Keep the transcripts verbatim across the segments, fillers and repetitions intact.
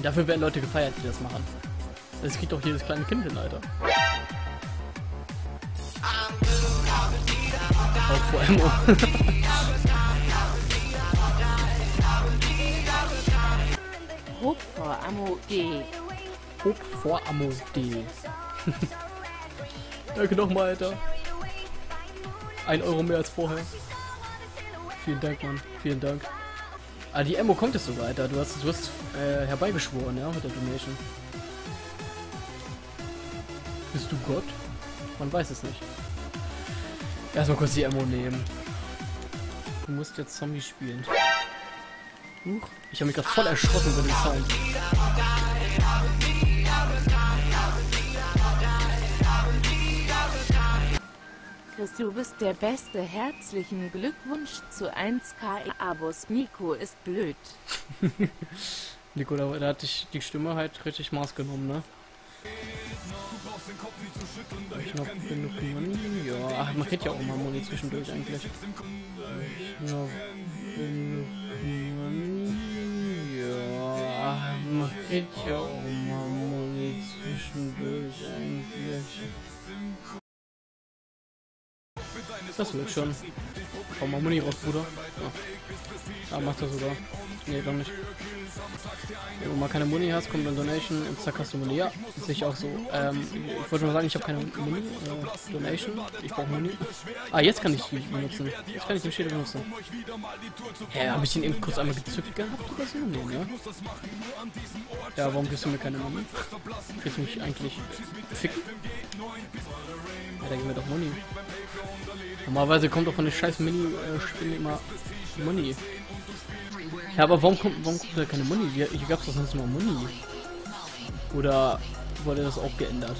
Dafür werden Leute gefeiert, die das machen. Es kriegt doch jedes kleine Kind hin, Alter. Hope for Ammo D. Hope for Ammo D. Danke nochmal, Alter. Ein Euro mehr als vorher. Vielen Dank, Mann. Vielen Dank. Ah, die Ammo kommt jetzt sogar, Alter. Du hast, du hast äh, herbeigeschworen, ja, mit der Donation. Bist du Gott? Man weiß es nicht. Erstmal kurz die Ammo nehmen. Du musst jetzt Zombie spielen. Huch, ich habe mich gerade voll erschrocken über den Sound. Chris, du bist der Beste. Herzlichen Glückwunsch zu eins K Abos. Nico ist blöd. Nico, da hat dich die Stimme halt richtig maßgenommen, ne? Ich noch genug Muni, ja, ach, man kriegt ja auch mal Muni zwischendurch eigentlich. Ich noch genug Muni, ja, ach, man kriegt ja auch mal Muni zwischendurch eigentlich. Das wird schon. Komm mal Muni raus, Bruder. Ah, macht er sogar. Nee, doch nicht. Wenn du mal keine Muni hast, kommt eine Donation, Insta hast du Muni. Ja, das sehe ich auch so. Ähm, ich wollte mal sagen, ich habe keine Muni, äh, Donation, ich brauche Muni. Ah, jetzt kann ich mich benutzen. Jetzt kann ich den Schädel benutzen. Hä, habe ich den eben kurz einmal gezückt gehabt oder so? Nee, ne? Ja, warum gibst du mir keine Muni? Kriegst du mich eigentlich fick? Ja, da gib mir doch Muni. Normalerweise kommt doch von der scheiß Mini-Spinne immer Muni. Ja, aber warum kommt, warum kommt da keine Muni? Hier gab es doch sonst mal Muni. Oder wurde das auch geändert?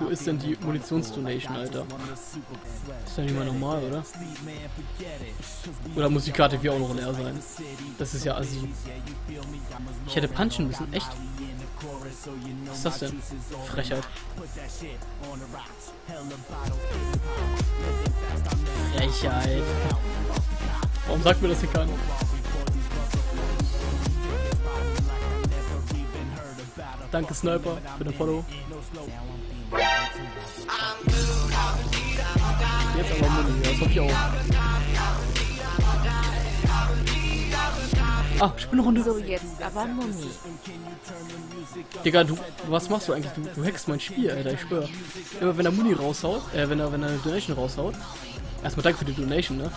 Wo ist denn die Munitionsdonation, Alter? Das ist ja nicht mal normal, oder? Oder muss die Karte vier auch noch leer sein? Das ist ja assi. Ich hätte punchen müssen, echt? Was ist das denn? Frechheit. Frechheit. Warum sagt mir das hier keiner? Danke Sniper für den Follow. Jetzt aber Muni, das hab ich auch. Ah, Spinnrunde. So, jetzt aber Muni. Digga, du, was machst du eigentlich? Du, du hackst mein Spiel, Alter, ich schwör. Immer wenn er Muni raushaut, äh, wenn er, wenn er eine Donation raushaut. Erstmal danke für die Donation, ne?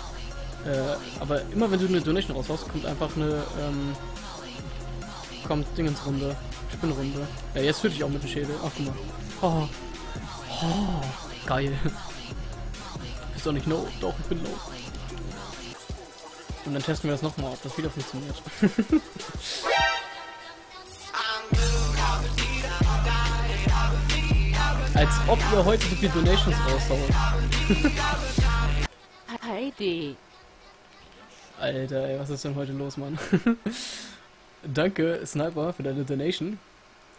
Äh, aber immer wenn du eine Donation raushaust, kommt einfach eine, ähm, kommt Dingensrunde, Spinnrunde. Ja, jetzt fühle ich auch mit dem Schädel. Ach, guck mal. Oh, oh, geil. Ist doch nicht low. Doch, ich bin low. Und dann testen wir das nochmal, ob das wieder funktioniert. Als ob wir heute so viele Donations raushauen. Heidi. Alter, ey, was ist denn heute los, Mann? Danke, Sniper, für deine Donation.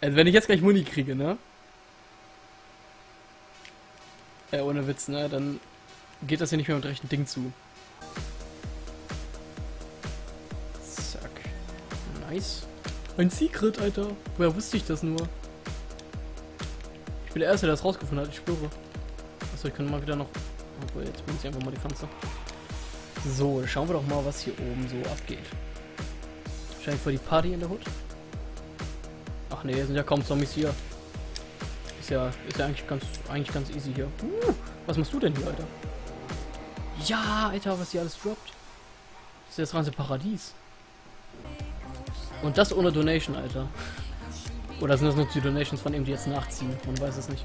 Also wenn ich jetzt gleich Muni kriege, ne? Äh, ohne Witz, ne? Dann geht das hier nicht mehr mit rechten Ding zu. Zack. Nice. Ein Secret, Alter. Woher wusste ich das nur? Ich bin der Erste, der das rausgefunden hat, ich spüre. Achso, ich kann mal wieder noch... Obwohl, jetzt benutze ich einfach mal die Panzer. So, schauen wir doch mal, was hier oben so abgeht. Wahrscheinlich voll die Party in der Hut. Ach ne, sind ja kaum Zombies hier. Ist ja, ist ja eigentlich ganz, eigentlich ganz easy hier. Uh, was machst du denn hier, Alter? Ja, Alter, was hier alles droppt. Das ist ja das ganze Paradies. Und das ohne Donation, Alter. Oder sind das nur die Donations von eben, die jetzt nachziehen? Man weiß es nicht.